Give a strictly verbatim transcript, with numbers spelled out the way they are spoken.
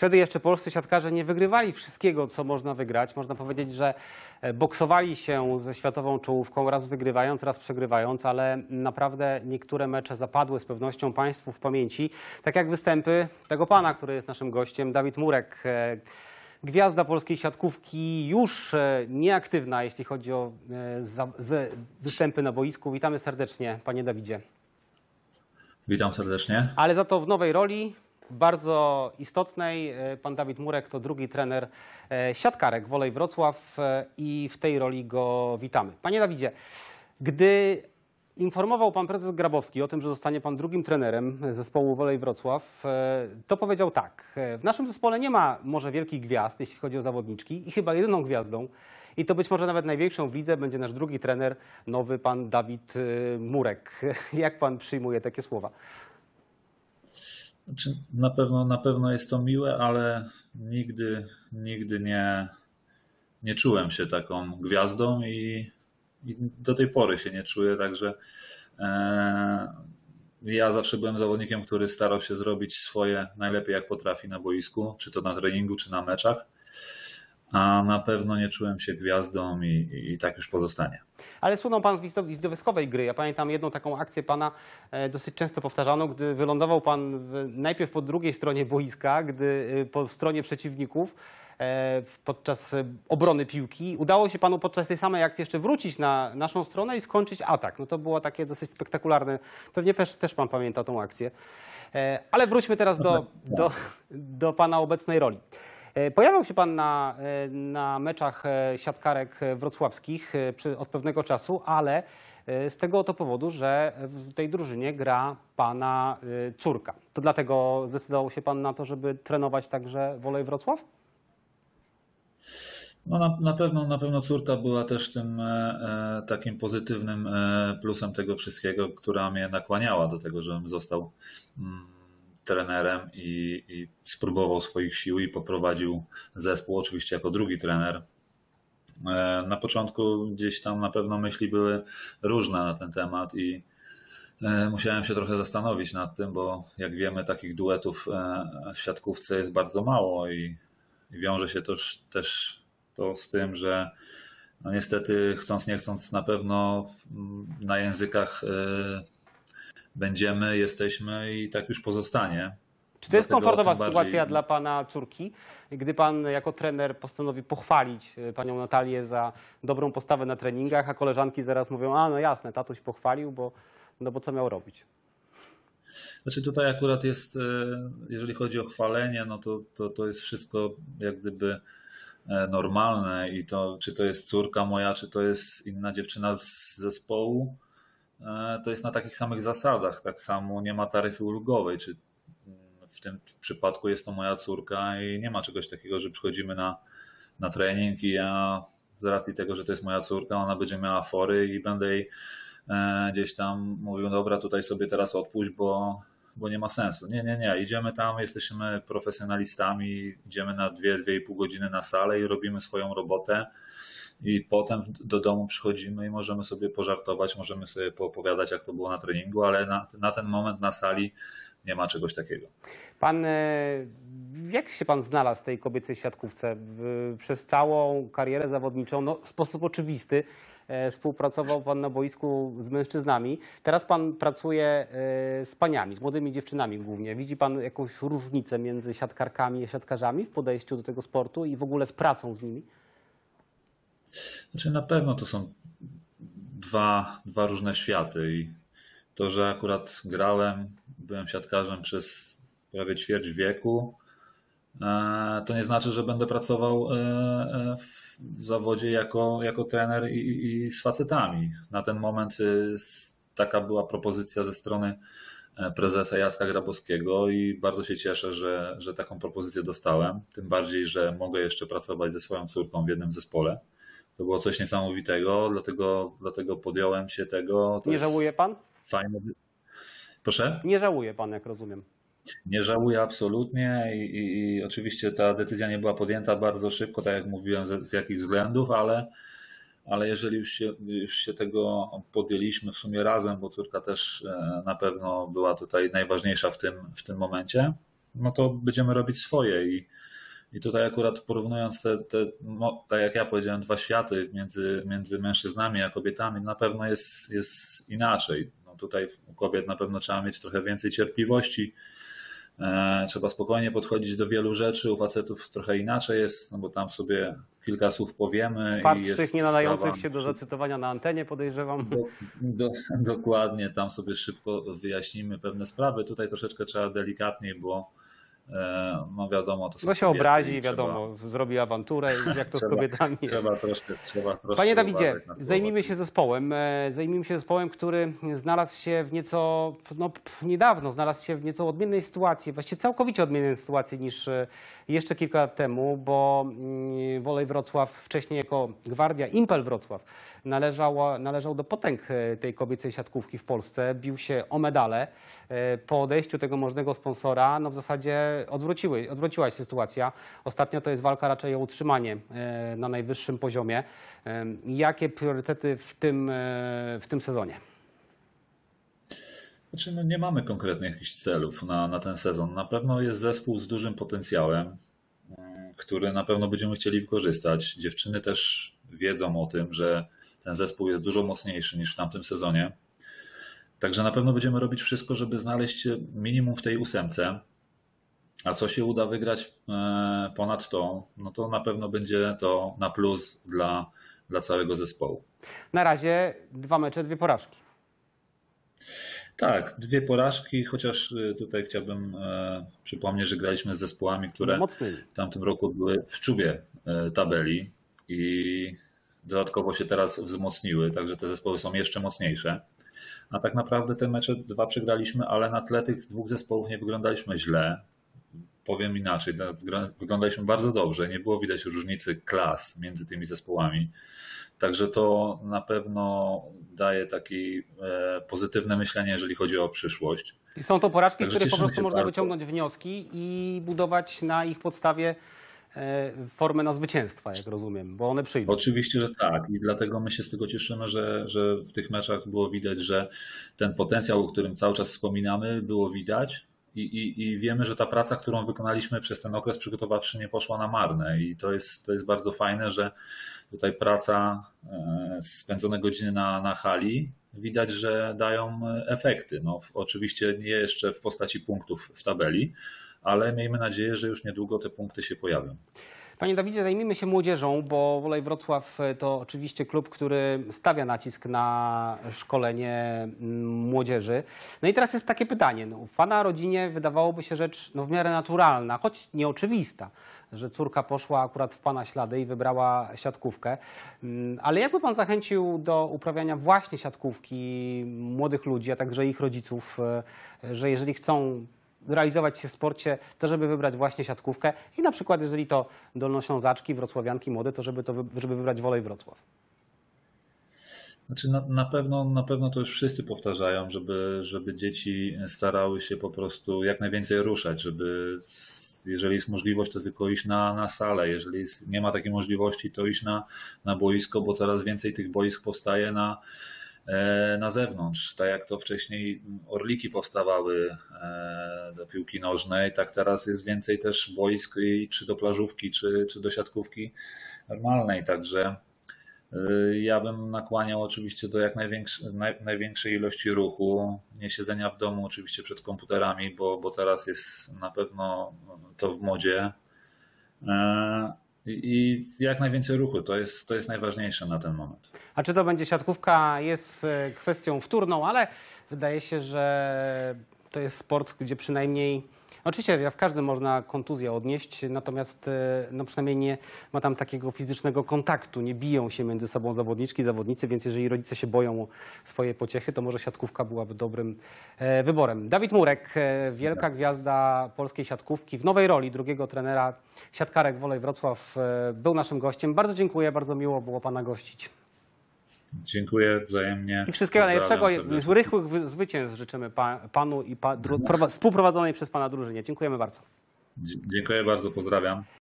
Wtedy jeszcze polscy siatkarze nie wygrywali wszystkiego, co można wygrać. Można powiedzieć, że boksowali się ze światową czołówką, raz wygrywając, raz przegrywając, ale naprawdę niektóre mecze zapadły z pewnością Państwu w pamięci. Tak jak występy tego pana, który jest naszym gościem, Dawid Murek. Gwiazda polskiej siatkówki, już nieaktywna, jeśli chodzi o występy na boisku. Witamy serdecznie, panie Dawidzie. Witam serdecznie. Ale za to w nowej roli, bardzo istotnej. Pan Dawid Murek to drugi trener siatkarek Volley Wrocław i w tej roli go witamy. Panie Dawidzie, gdy informował pan prezes Grabowski o tym, że zostanie pan drugim trenerem zespołu Volley Wrocław, to powiedział tak. W naszym zespole nie ma może wielkich gwiazd, jeśli chodzi o zawodniczki, i chyba jedyną gwiazdą, i to być może nawet największą w lidze, będzie nasz drugi trener, nowy pan Dawid Murek. Jak pan przyjmuje takie słowa? Znaczy, na pewno, na pewno jest to miłe, ale nigdy, nigdy nie, nie czułem się taką gwiazdą i, i do tej pory się nie czuję. Także e, ja zawsze byłem zawodnikiem, który starał się zrobić swoje najlepiej jak potrafi na boisku, czy to na treningu, czy na meczach. A na pewno nie czułem się gwiazdą i, i tak już pozostanie. Ale słynął pan z widowiskowej gry. Ja pamiętam jedną taką akcję pana dosyć często powtarzaną, gdy wylądował pan najpierw po drugiej stronie boiska, gdy po stronie przeciwników podczas obrony piłki. Udało się panu podczas tej samej akcji jeszcze wrócić na naszą stronę i skończyć atak. No to było takie dosyć spektakularne. Pewnie też, też pan pamięta tą akcję. Ale wróćmy teraz do, do, do pana obecnej roli. Pojawiał się pan na, na meczach siatkarek wrocławskich od pewnego czasu, ale z tego oto powodu, że w tej drużynie gra pana córka. To dlatego zdecydował się pan na to, żeby trenować także Volley Wrocław? No na, na pewno, na pewno córka była też tym e, takim pozytywnym e, plusem tego wszystkiego, która mnie nakłaniała do tego, żebym został Mm, trenerem i, i spróbował swoich sił i poprowadził zespół, oczywiście jako drugi trener. Na początku gdzieś tam na pewno myśli były różne na ten temat i musiałem się trochę zastanowić nad tym, bo jak wiemy, takich duetów w siatkówce jest bardzo mało i, i wiąże się to, też to z tym, że no niestety chcąc nie chcąc na pewno na językach będziemy, jesteśmy i tak już pozostanie. Czy to jest dlatego komfortowa sytuacja bardziej dla pana córki, gdy pan jako trener postanowi pochwalić panią Natalię za dobrą postawę na treningach, a koleżanki zaraz mówią, a no jasne, tatuś pochwalił, bo, no bo co miał robić? Znaczy tutaj akurat jest, jeżeli chodzi o chwalenie, no to, to, to jest wszystko jak gdyby normalne i to, czy to jest córka moja, czy to jest inna dziewczyna z zespołu, to jest na takich samych zasadach. Tak samo nie ma taryfy ulgowej, czy w tym przypadku jest to moja córka i nie ma czegoś takiego, że przychodzimy na, na trening i ja z racji tego, że to jest moja córka, ona będzie miała fory i będę jej e, gdzieś tam mówił, dobra, tutaj sobie teraz odpuść, bo, bo nie ma sensu. Nie, nie, nie, idziemy tam, jesteśmy profesjonalistami, idziemy na dwie, dwie i pół godziny na salę i robimy swoją robotę. I potem do domu przychodzimy i możemy sobie pożartować, możemy sobie poopowiadać, jak to było na treningu, ale na, na ten moment na sali nie ma czegoś takiego. Pan, jak się pan znalazł w tej kobiecej siatkówce? Przez całą karierę zawodniczą, no, w sposób oczywisty, współpracował pan na boisku z mężczyznami. Teraz pan pracuje z paniami, z młodymi dziewczynami głównie. Widzi pan jakąś różnicę między siatkarkami a siatkarzami w podejściu do tego sportu i w ogóle z pracą z nimi? Znaczy na pewno to są dwa, dwa różne światy i to, że akurat grałem, byłem siatkarzem przez prawie ćwierć wieku, to nie znaczy, że będę pracował w zawodzie jako, jako trener i, i z facetami. Na ten moment taka była propozycja ze strony prezesa Jacka Grabowskiego i bardzo się cieszę, że, że taką propozycję dostałem, tym bardziej, że mogę jeszcze pracować ze swoją córką w jednym zespole. To było coś niesamowitego, dlatego, dlatego podjąłem się tego. To nie żałuje pan? Fajne. Proszę? Nie żałuje pan, jak rozumiem. Nie żałuję absolutnie i, i, i oczywiście ta decyzja nie była podjęta bardzo szybko, tak jak mówiłem, z, z jakich względów, ale, ale jeżeli już się, już się tego podjęliśmy w sumie razem, bo córka też na pewno była tutaj najważniejsza w tym, w tym momencie, no to będziemy robić swoje. I, i tutaj akurat porównując te, te no, tak jak ja powiedziałem, dwa światy między, między mężczyznami a kobietami, na pewno jest, jest inaczej. No, tutaj u kobiet na pewno trzeba mieć trochę więcej cierpliwości. Trzeba spokojnie podchodzić do wielu rzeczy, u facetów trochę inaczej jest, no bo tam sobie kilka słów powiemy. Twardszych, nie nadających się do zacytowania na antenie, podejrzewam. Do, do, dokładnie, tam sobie szybko wyjaśnimy pewne sprawy. Tutaj troszeczkę trzeba delikatniej, bo no wiadomo, to są no się kobiety, obrazi, trzeba... wiadomo, zrobi awanturę, jak to trzeba, z kobietami. Trzeba troszkę, trzeba troszkę Panie Dawidzie, zajmijmy się zespołem, zajmijmy się zespołem, który znalazł się w nieco, no niedawno znalazł się w nieco odmiennej sytuacji, właściwie całkowicie odmiennej sytuacji niż jeszcze kilka lat temu, bo Volley Wrocław wcześniej jako Gwardia, Impel Wrocław należał, należał do potęg tej kobiecej siatkówki w Polsce, bił się o medale. Po odejściu tego możnego sponsora, no w zasadzie Odwróciły, odwróciła się sytuacja. Ostatnio to jest walka raczej o utrzymanie na najwyższym poziomie. Jakie priorytety w tym, w tym sezonie? Znaczy, no nie mamy konkretnych jakichś celów na, na ten sezon. Na pewno jest zespół z dużym potencjałem, który na pewno będziemy chcieli wykorzystać. Dziewczyny też wiedzą o tym, że ten zespół jest dużo mocniejszy niż w tamtym sezonie. Także na pewno będziemy robić wszystko, żeby znaleźć się minimum w tej ósemce. A co się uda wygrać ponad to, no to na pewno będzie to na plus dla, dla całego zespołu. Na razie dwa mecze, dwie porażki. Tak, dwie porażki, chociaż tutaj chciałbym przypomnieć, że graliśmy z zespołami, które mocny. W tamtym roku były w czubie tabeli i dodatkowo się teraz wzmocniły, także te zespoły są jeszcze mocniejsze. A tak naprawdę te mecze dwa przegraliśmy, ale na tle tych dwóch zespołów nie wyglądaliśmy źle. Powiem inaczej, wyglądaliśmy bardzo dobrze, nie było widać różnicy klas między tymi zespołami, także to na pewno daje takie pozytywne myślenie, jeżeli chodzi o przyszłość. I są to porażki, także które po prostu można bardzo wyciągnąć wnioski i budować na ich podstawie formę na zwycięstwa, jak rozumiem, bo one przyjdą. Oczywiście, że tak i dlatego my się z tego cieszymy, że, że w tych meczach było widać, że ten potencjał, o którym cały czas wspominamy, było widać. I, i, I wiemy, że ta praca, którą wykonaliśmy przez ten okres przygotowawczy, nie poszła na marne i to jest, to jest bardzo fajne, że tutaj praca, spędzone godziny na, na hali widać, że dają efekty. No, oczywiście nie jeszcze w postaci punktów w tabeli, ale miejmy nadzieję, że już niedługo te punkty się pojawią. Panie Dawidzie, zajmijmy się młodzieżą, bo Volley Wrocław to oczywiście klub, który stawia nacisk na szkolenie młodzieży. No i teraz jest takie pytanie. No, w Pana rodzinie wydawałoby się rzecz no, w miarę naturalna, choć nieoczywista, że córka poszła akurat w Pana ślady i wybrała siatkówkę. Ale jakby Pan zachęcił do uprawiania właśnie siatkówki młodych ludzi, a także ich rodziców, że jeżeli chcą realizować się w sporcie, to żeby wybrać właśnie siatkówkę i na przykład jeżeli to dolnoślązaczki, wrocławianki młode, to żeby, to, żeby wybrać Volley Wrocław. Znaczy na, na, pewno, na pewno to już wszyscy powtarzają, żeby, żeby dzieci starały się po prostu jak najwięcej ruszać, żeby jeżeli jest możliwość, to tylko iść na, na salę, jeżeli jest, nie ma takiej możliwości, to iść na, na boisko, bo coraz więcej tych boisk powstaje na na zewnątrz, tak jak to wcześniej orliki powstawały do piłki nożnej, tak teraz jest więcej też boisk czy do plażówki, czy, czy do siatkówki normalnej, także ja bym nakłaniał oczywiście do jak największy, naj, największej ilości ruchu, nie siedzenia w domu oczywiście przed komputerami, bo, bo teraz jest na pewno to w modzie. I jak najwięcej ruchu, to jest, to jest najważniejsze na ten moment. A czy to będzie siatkówka, jest kwestią wtórną, ale wydaje się, że to jest sport, gdzie przynajmniej, oczywiście w każdym można kontuzję odnieść, natomiast no przynajmniej nie ma tam takiego fizycznego kontaktu, nie biją się między sobą zawodniczki, zawodnicy, więc jeżeli rodzice się boją swoje pociechy, to może siatkówka byłaby dobrym wyborem. Dawid Murek, wielka gwiazda polskiej siatkówki, w nowej roli drugiego trenera siatkarek Volley Wrocław, był naszym gościem. Bardzo dziękuję, bardzo miło było Pana gościć. Dziękuję wzajemnie. I wszystkiego najlepszego, rychłych zwycięstw życzymy Panu i pa, współprowadzonej przez Pana drużynie. Dziękujemy bardzo. Dziękuję bardzo, pozdrawiam.